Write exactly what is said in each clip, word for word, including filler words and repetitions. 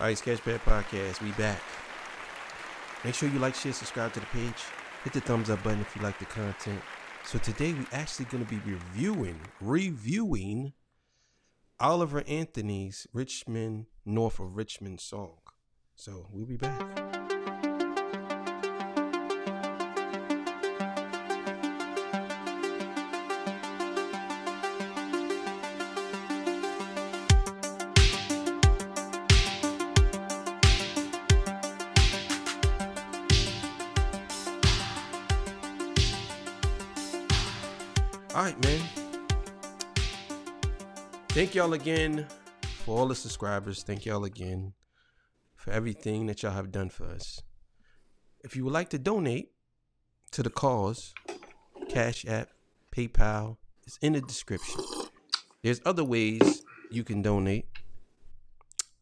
All right, Sketchpad Podcast, we back. Make sure you like, share, subscribe to the page. Hit the thumbs up button if you like the content. So today we actually going to be reviewing, reviewing Oliver Anthony's Rich Men North of Richmond song. So we'll be back. All right, man. Thank y'all again for all the subscribers. Thank y'all again for everything that y'all have done for us. If you would like to donate to the cause, Cash App, PayPal is in the description. There's other ways you can donate,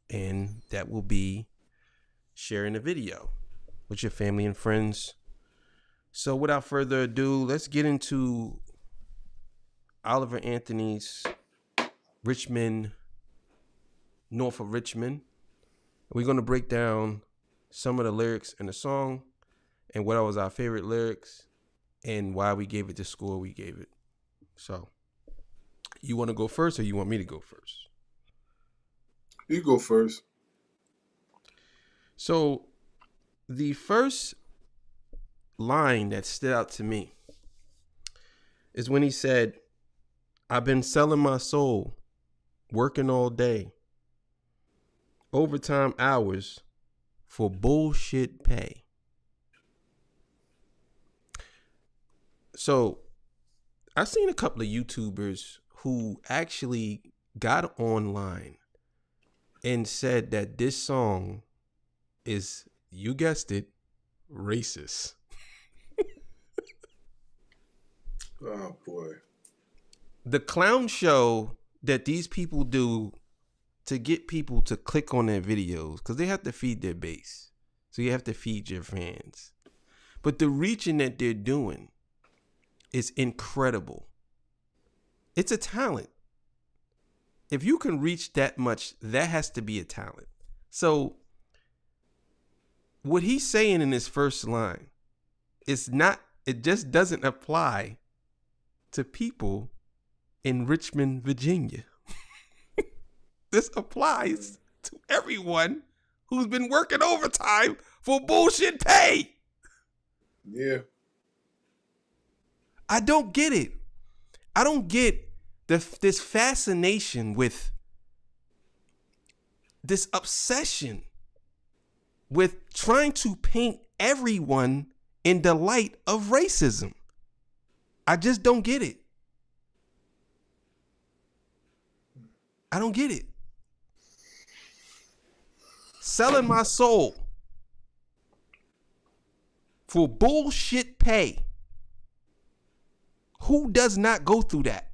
and that will be sharing the video with your family and friends. So without further ado, let's get into Oliver Anthony's Rich Men North of Richmond. We're going to break down some of the lyrics in the song and what was our favorite lyrics and why we gave it the score we gave it. So, you want to go first or you want me to go first? You go first. So, the first line that stood out to me is when he said, "I've been selling my soul, working all day, overtime hours for bullshit pay." So I've seen a couple of YouTubers who actually got online and said that this song is, you guessed it, racist. Oh boy. The clown show that these people do to get people to click on their videos, because they have to feed their base. So you have to feed your fans. But the reaching that they're doing is incredible. It's a talent. If you can reach that much, that has to be a talent. So what he's saying in his first line, it's not, it just doesn't apply to people in Richmond, Virginia. This applies to everyone who's been working overtime for bullshit pay. Yeah. I don't get it. I don't get the, this fascination with this obsession with trying to paint everyone in the light of racism. I just don't get it. I don't get it. Selling my soul for bullshit pay. Who does not go through that?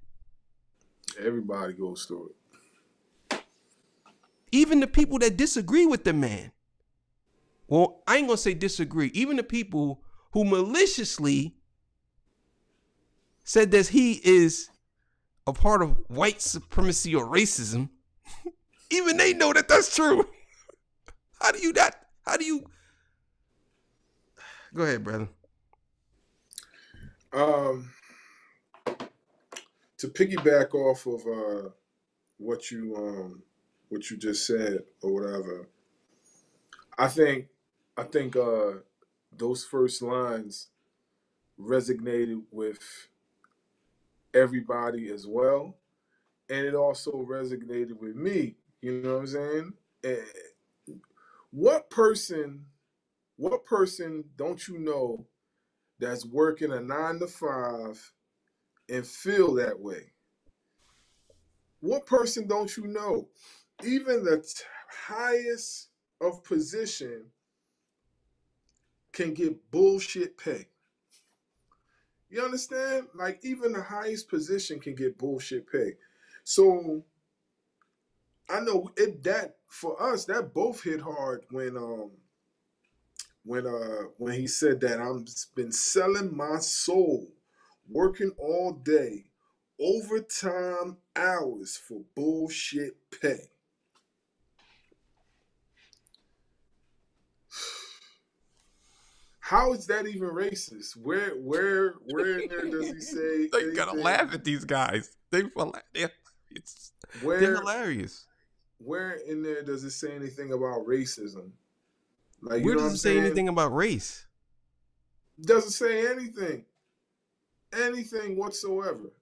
Everybody goes through it. Even the people that disagree with the man. Well, I ain't gonna say disagree. Even the people who maliciously said that he is a part of white supremacy or racism, even they know that that's true. How do you not? How do you? Go ahead, brother. Um, to piggyback off of uh, what you um, what you just said or whatever, I think I think uh, those first lines resonated with everybody as well, and it also resonated with me. You know what I'm saying? And what person, what person don't you know that's working a nine to five and feel that way? What person don't you know? Even the t- highest of position can get bullshit pay. You understand? Like, even the highest position can get bullshit pay. So I know it, that for us, that both hit hard when um when uh when he said that I'm been selling my soul, working all day, overtime hours for bullshit pay. How is that even racist? Where, where, where in there does he say? They anything? Gotta laugh at these guys. They, they're, it's, where, they're hilarious. Where in there does it say anything about racism? Like, where you know does it say anything about race? Doesn't say anything, anything whatsoever.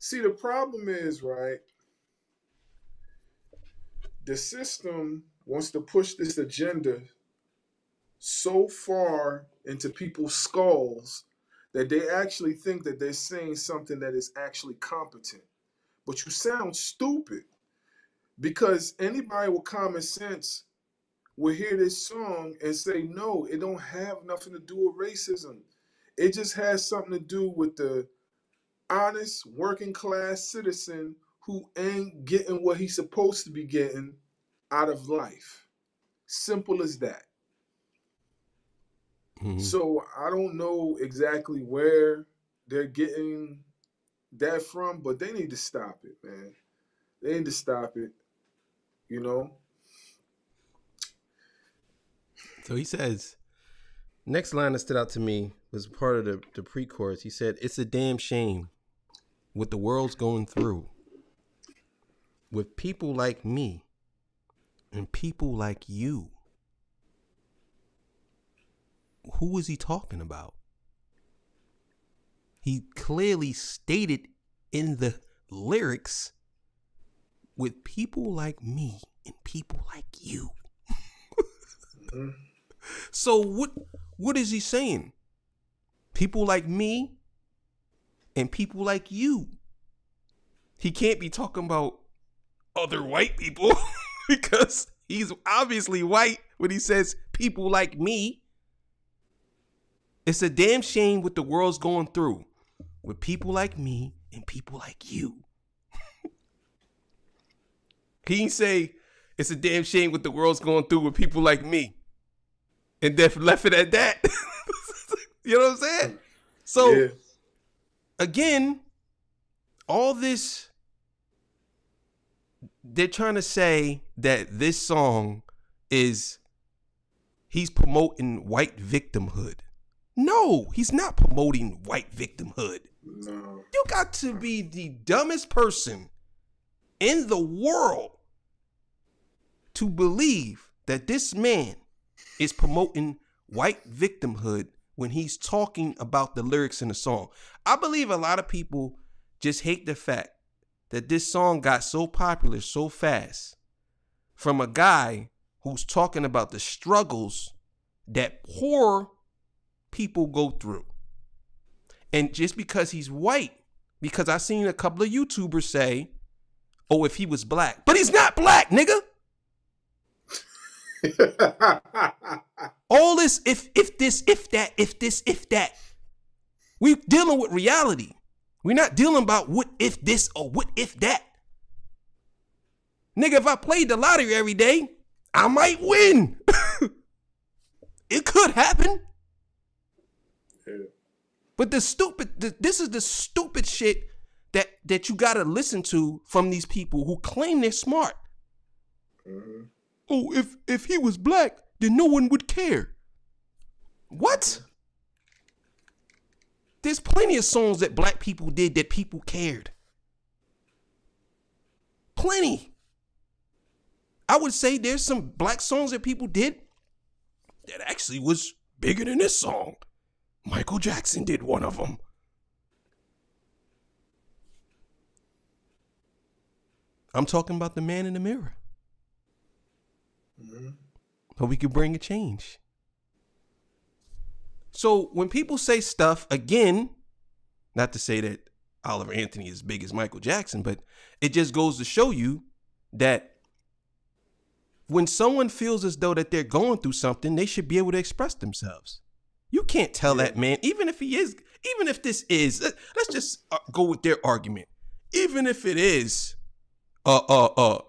See, the problem is, right? The system wants to push this agenda so far into people's skulls that they actually think that they're saying something that is actually competent. But you sound stupid, because anybody with common sense will hear this song and say, no, it don't have nothing to do with racism. It just has something to do with the honest working class citizen who ain't getting what he's supposed to be getting out of life. Simple as that. Mm-hmm. So I don't know exactly where they're getting that from, but they need to stop it, man. They need to stop it, you know? So he says, next line that stood out to me was part of the, the pre-chorus. He said, it's a damn shame what the world's going through with people like me and people like you. Who was he talking about? He clearly stated in the lyrics, with people like me and people like you. Mm-hmm. So what, what is he saying? People like me and people like you. He can't be talking about other white people because he's obviously white when he says people like me. It's a damn shame what the world's going through with people like me and people like you. He didn't say, it's a damn shame what the world's going through with people like me, and then left it at that. You know what I'm saying? So, yeah. Again, all this, they're trying to say that this song is, he's promoting white victimhood. No, he's not promoting white victimhood. No. You got to be the dumbest person in the world to believe that this man is promoting white victimhood when he's talking about the lyrics in the song. I believe a lot of people just hate the fact that this song got so popular so fast from a guy who's talking about the struggles that poor people go through. And just because he's white, because I've seen a couple of YouTubers say, oh, if he was black, but he's not black, nigga. All this, if if this, if that, if this, if that. We're dealing with reality. We're not dealing about what if this or what if that. Nigga, if I played the lottery every day, I might win. It could happen. Yeah. But the stupid, the, this is the stupid shit that that you gotta listen to from these people who claim they're smart. Mm-hmm. Oh, if if he was black, then no one would care. What? There's plenty of songs that black people did that people cared. Plenty. I would say there's some black songs that people did that actually was bigger than this song. Michael Jackson did one of them. I'm talking about the man in the mirror. Mm-hmm. But we could bring a change. So when people say stuff, again, not to say that Oliver Anthony is as big as Michael Jackson, but it just goes to show you that when someone feels as though that they're going through something, they should be able to express themselves. You can't tell that man, even if he is, even if this is, let's just go with their argument. Even if it is, uh, uh, uh,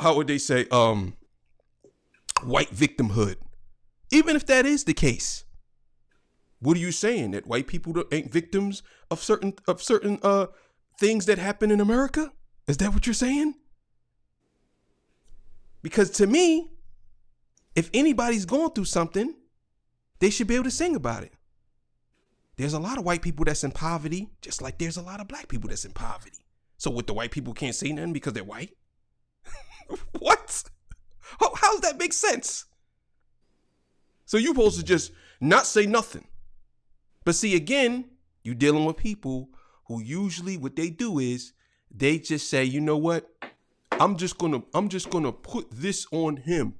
how would they say, um, white victimhood. Even if that is the case, what are you saying, that white people ain't victims of certain of certain uh things that happen in America? Is that what you're saying? Because to me, if anybody's going through something, they should be able to sing about it. There's a lot of white people that's in poverty, just like there's a lot of black people that's in poverty. So what, the white people can't say nothing because they're white? What? How, how does that make sense? So you're supposed to just not say nothing. But see, again, you're dealing with people who usually what they do is they just say, you know what? I'm just gonna, I'm just gonna put this on him.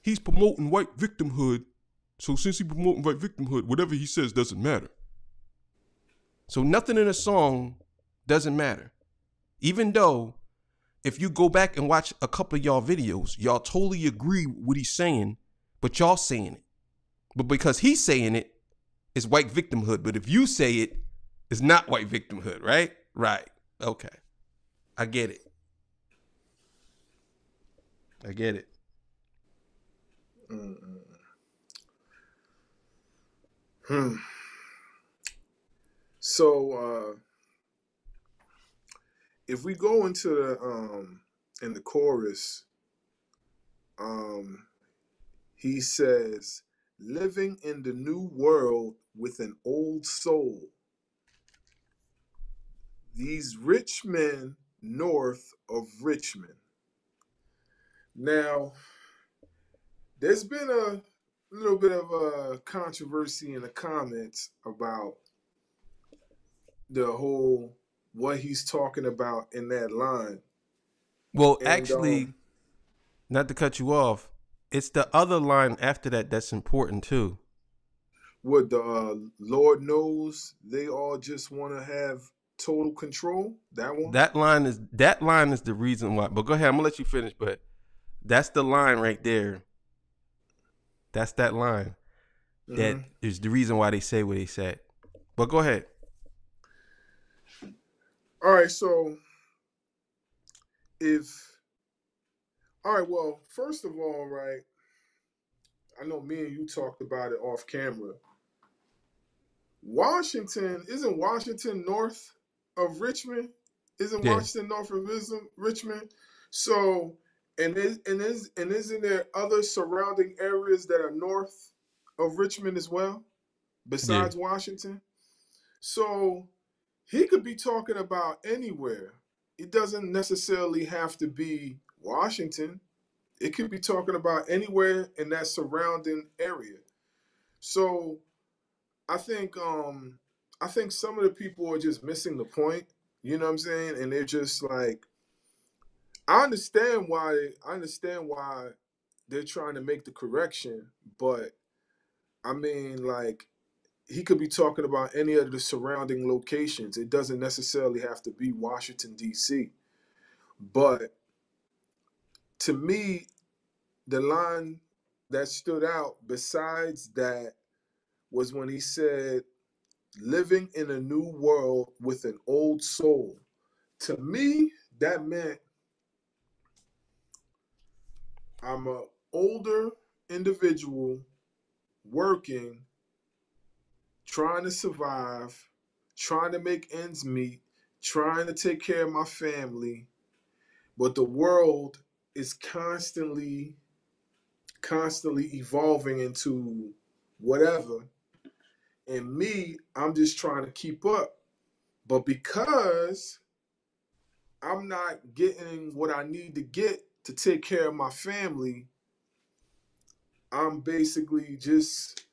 He's promoting white victimhood. So since he's promoting white victimhood, whatever he says doesn't matter. So nothing in a song doesn't matter. Even though if you go back and watch a couple of y'all videos, y'all totally agree with what he's saying, but y'all saying it. But because he's saying it, it's white victimhood. But if you say it, it's not white victimhood, right? Right. Okay. I get it. I get it. Mm-mm. Hmm. So, uh, if we go into the, um, in the chorus, um, he says, living in the new world with an old soul. These rich men north of Richmond. Now, there's been a little bit of a controversy in the comments about the whole what he's talking about in that line. Well, and, actually, um, not to cut you off, it's the other line after that that's important too. What the uh, Lord knows they all just want to have total control. That one. That line is that line is the reason why. But go ahead, I'm gonna let you finish. But that's the line right there. That's that line. Mm-hmm. That is the reason why they say what they said. But go ahead. All right, so if all right, well, first of all, right, I know me and you talked about it off camera. Washington, isn't Washington north of Richmond? Isn't yeah. Washington north of Richmond? So and is and is and isn't there other surrounding areas that are north of Richmond as well, besides yeah. Washington? So he could be talking about anywhere. It doesn't necessarily have to be Washington. It could be talking about anywhere in that surrounding area. So I think um, I think some of the people are just missing the point. You know what I'm saying? And they're just like, I understand why. I understand why they're trying to make the correction, but I mean, like, he could be talking about any of the surrounding locations. It doesn't necessarily have to be Washington, D C. But to me, the line that stood out besides that was when he said, living in a new world with an old soul. To me, that meant I'm an older individual working, trying to survive, trying to make ends meet, trying to take care of my family. But the world is constantly, constantly evolving into whatever. And me, I'm just trying to keep up. But because I'm not getting what I need to get to take care of my family, I'm basically just,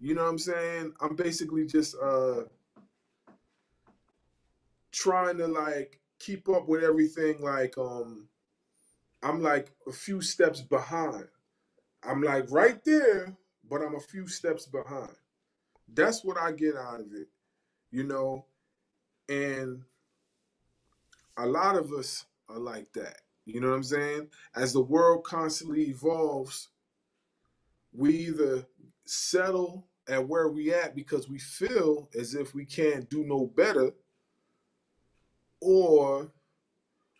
you know what I'm saying? I'm basically just uh, trying to, like, keep up with everything. Like, um, I'm, like, a few steps behind. I'm, like, right there, but I'm a few steps behind. That's what I get out of it, you know? And a lot of us are like that. You know what I'm saying? As the world constantly evolves, we either settle at where we at because we feel as if we can't do no better, or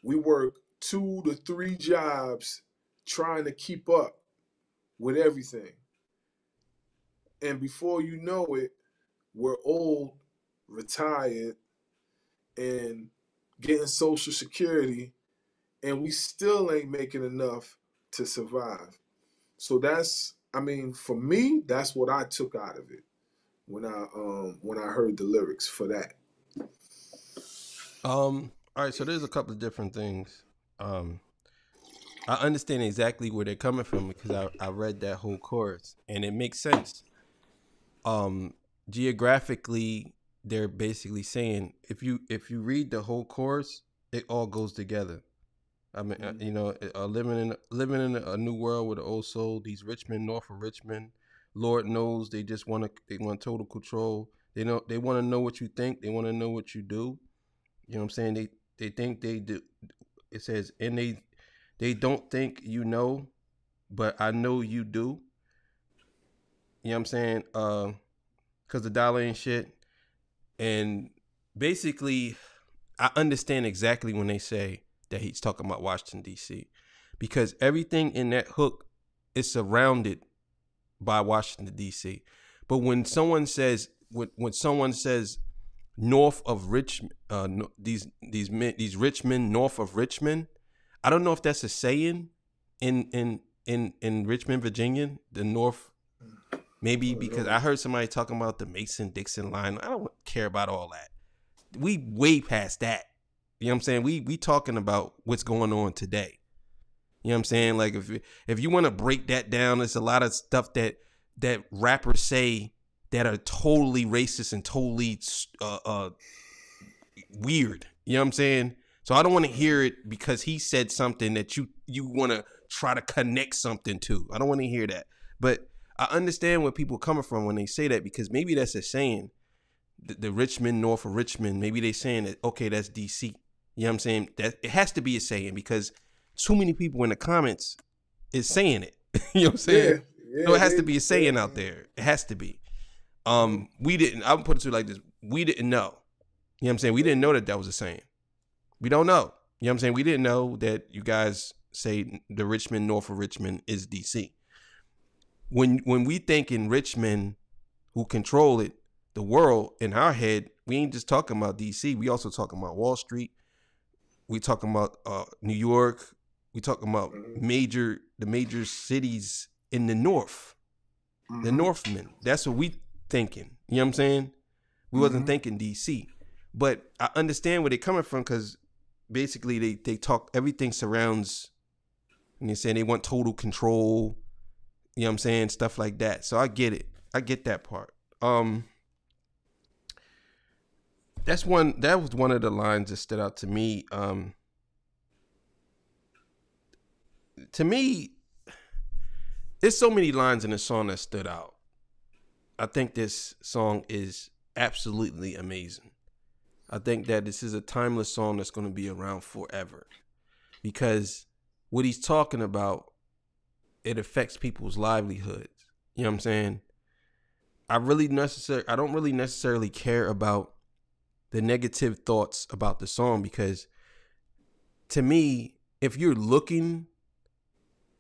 we work two to three jobs trying to keep up with everything. And before you know it, we're old, retired, and getting Social Security, and we still ain't making enough to survive. So that's I mean, for me, that's what I took out of it when I um when I heard the lyrics for that. Um. All right. So there's a couple of different things. Um, I understand exactly where they're coming from because I I read that whole chorus and it makes sense. Um, geographically, they're basically saying if you if you read the whole chorus, it all goes together. I mean, mm-hmm. you know, uh, living in living in a new world with an old soul. These rich men north of Richmond, Lord knows they just want to they want total control. They know they want to know what you think. They want to know what you do. You know what I'm saying? They they think they do. It says, and they they don't think you know, but I know you do. You know what I'm saying? Uh, cause the dollar ain't shit. And basically, I understand exactly when they say that he's talking about Washington D C because everything in that hook is surrounded by Washington D C. But when someone says when when someone says north of Richmond, uh, no, these these men, these rich men north of Richmond, I don't know if that's a saying in in in in Richmond, Virginia, the north. Maybe because I heard somebody talking about the Mason-Dixon line. I don't care about all that. We way past that. You know what I'm saying? We we talking about what's going on today. You know what I'm saying? Like if if you want to break that down, there's a lot of stuff that that rappers say that are totally racist and totally uh, uh, weird. You know what I'm saying? So I don't want to hear it because he said something that you you want to try to connect something to. I don't want to hear that. But I understand where people are coming from when they say that, because maybe that's a saying, the, the rich men north of Richmond, maybe they're saying that, okay, that's D C. You know what I'm saying? That it has to be a saying because too many people in the comments is saying it. You know what I'm saying? Yeah, yeah, so it has yeah, to be a saying yeah. out there. It has to be. Um, we didn't, I would put it to you like this. We didn't know. You know what I'm saying? We didn't know that that was a saying. We don't know. You know what I'm saying? We didn't know that you guys say the rich men north of Richmond is D C. When when we think in rich men who control it, the world in our head, we ain't just talking about D C. We also talking about Wall Street. We talking about uh, New York. We talking about major the major cities in the North, mm-hmm. the Northmen. That's what we thinking. You know what I'm saying? We mm-hmm. wasn't thinking D C, but I understand where they coming from because basically they they talk everything surrounds. And they're saying they want total control. You know what I'm saying? Stuff like that. So I get it. I get that part. Um, that's one. That was one of the lines that stood out to me. Um, to me, there's so many lines in the song that stood out. I think this song is absolutely amazing. I think that this is a timeless song that's going to be around forever because what he's talking about, it affects people's livelihoods. You know what I'm saying? I really necessarily, I don't really necessarily care about the negative thoughts about the song because to me, if you're looking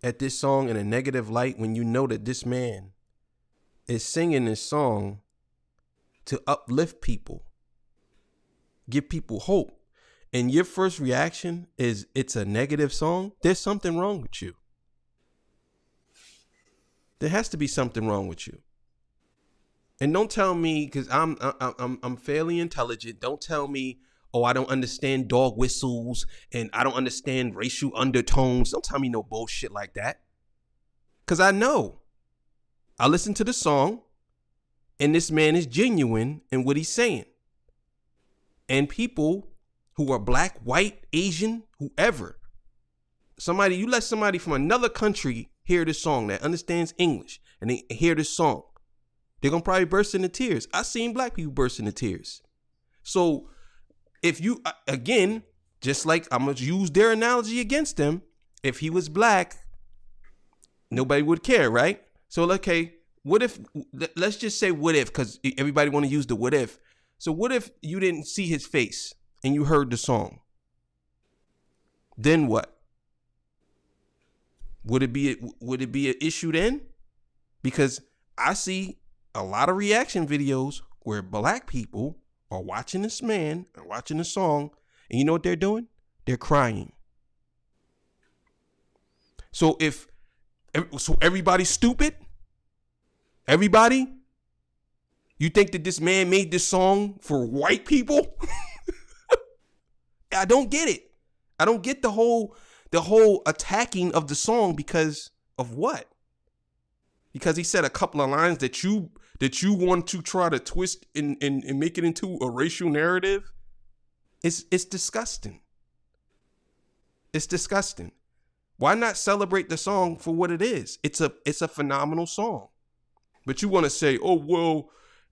at this song in a negative light, when you know that this man is singing this song to uplift people, give people hope, and your first reaction is it's a negative song, there's something wrong with you. There has to be something wrong with you. And don't tell me, because I'm I'm I'm fairly intelligent. Don't tell me, oh, I don't understand dog whistles and I don't understand racial undertones. Don't tell me no bullshit like that. Because I know. I listen to the song and this man is genuine in what he's saying. And people who are black, white, Asian, whoever, somebody, you let somebody from another country hear this song that understands English and they hear this song, they're gonna probably burst into tears. I seen black people burst into tears. So if you, again, just like I'm gonna use their analogy against them, if he was black, nobody would care, right? So okay, what if, let's just say what if, because everybody wanna use the what if. So what if you didn't see his face and you heard the song? Then what? Would it be would it be an issue then? Because I see a lot of reaction videos where black people are watching this man and watching the song, and you know what they're doing? They're crying. So if so, everybody's stupid. Everybody? You think that this man made this song for white people? I don't get it. I don't get the whole the whole attacking of the song because of what? Because he said a couple of lines that you that you want to try to twist and, and, and make it into a racial narrative. It's it's disgusting. It's disgusting. Why not celebrate the song for what it is? It's a it's a phenomenal song. But you want to say, oh, well,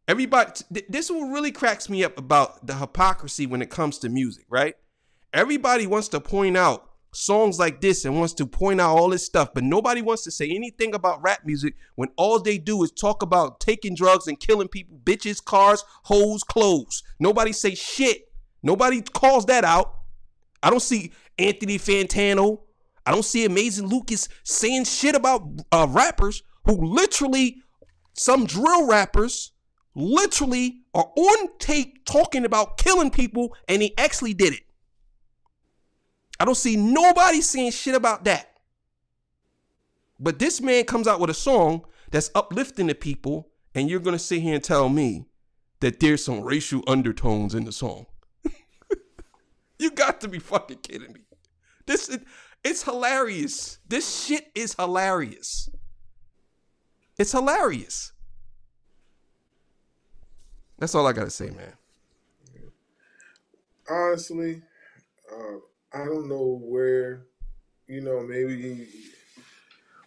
everybody, th- this will really cracks me up about the hypocrisy when it comes to music, right? Everybody wants to point out songs like this and wants to point out all this stuff, but nobody wants to say anything about rap music when all they do is talk about taking drugs and killing people, bitches, cars, hoes, clothes. Nobody say shit. Nobody calls that out. I don't see Anthony Fantano. I don't see Amazing Lucas saying shit about uh, rappers who literally... Some drill rappers literally are on tape talking about killing people, and he actually did it. I don't see nobody saying shit about that. But this man comes out with a song that's uplifting to people, and you're going to sit here and tell me that there's some racial undertones in the song. You got to be fucking kidding me. This is, it's hilarious. This shit is hilarious. It's hilarious. That's all I gotta say, man. Honestly, uh, I don't know where, you know, maybe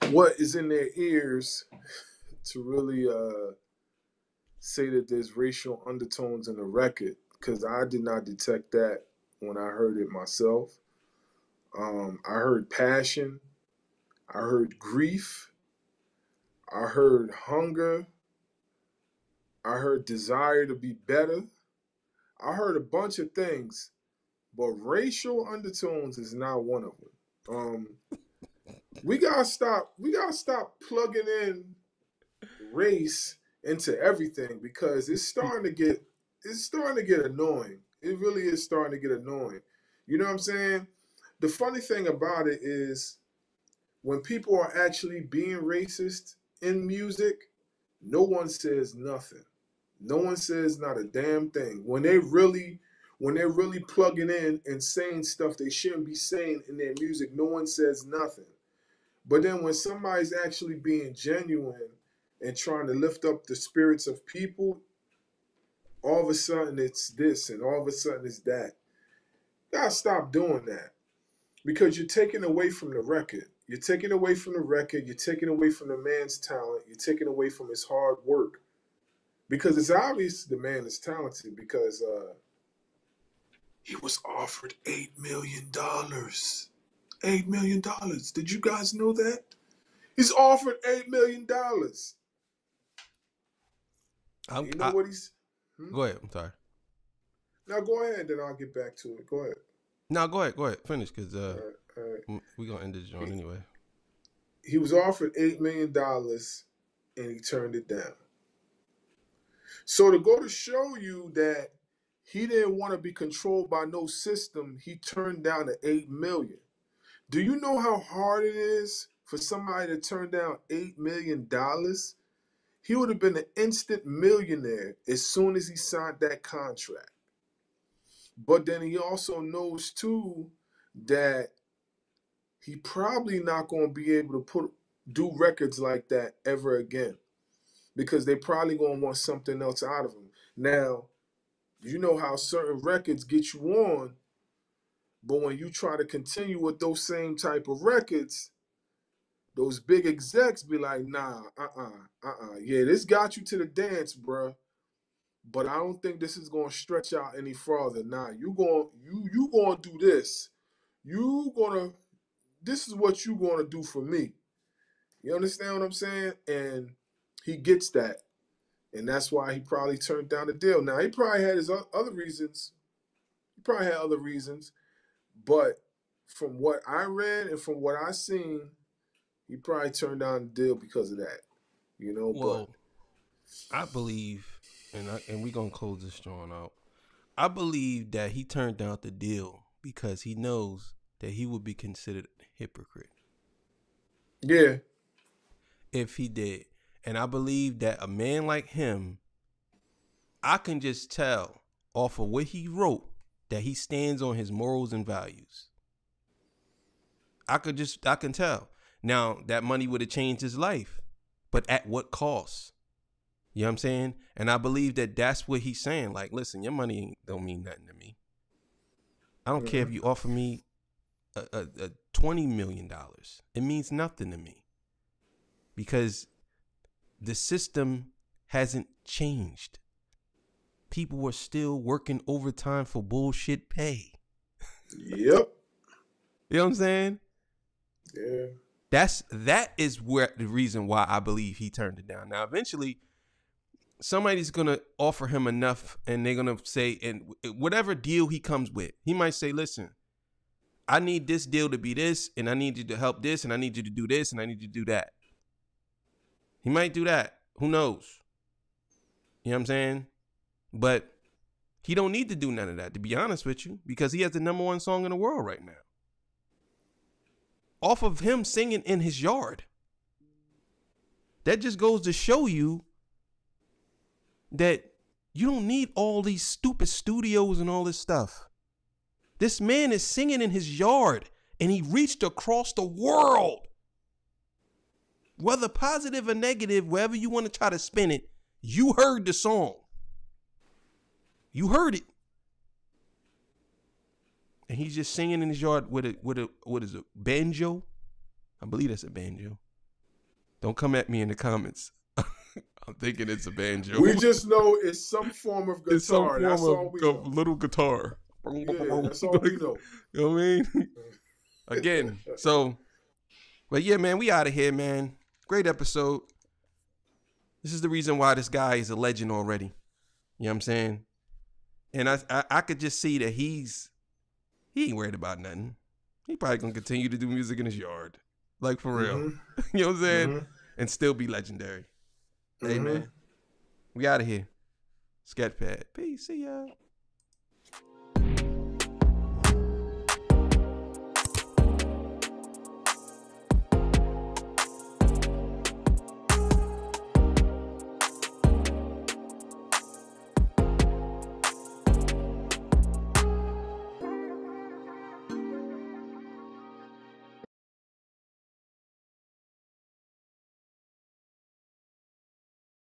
what is in their ears to really uh, say that there's racial undertones in the record, because I did not detect that when I heard it myself. Um, I heard passion. I heard grief. I heard hunger. I heard desire to be better. I heard a bunch of things, but racial undertones is not one of them. Um, we gotta stop. We gotta stop plugging in race into everything, because it's starting to get it's starting to get annoying. It really is starting to get annoying. You know what I'm saying? The funny thing about it is when people are actually being racist in music, no one says nothing. No one says not a damn thing. When they really, when they're really plugging in and saying stuff they shouldn't be saying in their music, no one says nothing. But then when somebody's actually being genuine and trying to lift up the spirits of people, all of a sudden it's this and all of a sudden it's that. You gotta stop doing that, because you're taking away from the record. You're taking away from the record. You're taking away from the man's talent. You're taking away from his hard work, because it's obvious the man is talented, because uh, he was offered eight million dollars. eight million dollars. Did you guys know that? He's offered eight million dollars. I'm, you know I, what he's... Hmm? Go ahead. I'm sorry. Now go ahead, then I'll get back to it. Go ahead. No, go ahead. Go ahead. Finish, because... Uh... Right. We're going to end this joint anyway. He was offered eight million dollars and he turned it down. So to go to show you that he didn't want to be controlled by no system, he turned down the eight million dollars. Do you know how hard it is for somebody to turn down eight million dollars? He would have been an instant millionaire as soon as he signed that contract. But then he also knows, too, that he probably not going to be able to put do records like that ever again, because they probably going to want something else out of him. Now, you know how certain records get you on, but when you try to continue with those same type of records, those big execs be like, nah, uh-uh, uh-uh. Yeah, this got you to the dance, bruh, but I don't think this is going to stretch out any farther. Nah, you going you you going to do this. You going to... This is what you're going to do for me. You understand what I'm saying? And he gets that. And that's why he probably turned down the deal. Now, he probably had his other reasons. He probably had other reasons. But from what I read and from what I seen, he probably turned down the deal because of that. You know? Well, but I believe, and, I, and we're going to close this joint out. I believe that he turned down the deal because he knows that he would be considered hypocrite. Yeah. If he did. And I believe that a man like him, I can just tell off of what he wrote that he stands on his morals and values. I could just, I can tell. Now, that money would have changed his life, but at what cost? You know what I'm saying? And I believe that that's what he's saying. Like, listen, your money don't mean nothing to me. I don't yeah. care if you offer me a, a, a twenty million dollars. It means nothing to me because the system hasn't changed. People are still working overtime for bullshit pay. Yep. You know what I'm saying? Yeah. That's that is where the reason why I believe he turned it down. Now, eventually, somebody's gonna offer him enough, and they're gonna say, and whatever deal he comes with, he might say, "Listen, I need this deal to be this, and I need you to help this, and I need you to do this, and I need you to do that." He might do that. Who knows? You know what I'm saying? But he don't need to do none of that, to be honest with you, because he has the number one song in the world right now. Off of him singing in his yard. That just goes to show you that you don't need all these stupid studios and all this stuff. This man is singing in his yard and he reached across the world. Whether positive or negative, wherever you want to try to spin it, you heard the song. You heard it. And he's just singing in his yard with a, with a, what is it, banjo? I believe that's a banjo. Don't come at me in the comments. I'm thinking it's a banjo. We just know it's some form of guitar. It's some form that's of all we know. Little guitar. Yeah, that's all we know. You know what I mean? Again, so, but yeah, man, we out of here, man. Great episode. This is the reason why this guy is a legend already. You know what I'm saying? And I, I, I could just see that he's, he ain't worried about nothing. He probably gonna continue to do music in his yard. Like, for real. Mm-hmm. You know what I'm saying? Mm-hmm. And still be legendary. Mm-hmm. Hey, man. We out of here. Sketchpad. Peace. See ya.